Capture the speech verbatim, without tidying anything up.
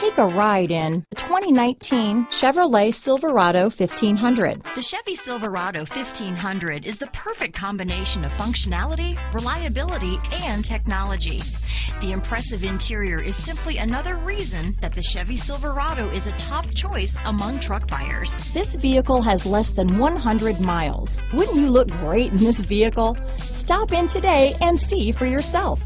Take a ride in the twenty nineteen Chevrolet Silverado fifteen hundred. The Chevy Silverado fifteen hundred is the perfect combination of functionality, reliability, and technology. The impressive interior is simply another reason that the Chevy Silverado is a top choice among truck buyers. This vehicle has less than one hundred miles. Wouldn't you look great in this vehicle? Stop in today and see for yourself.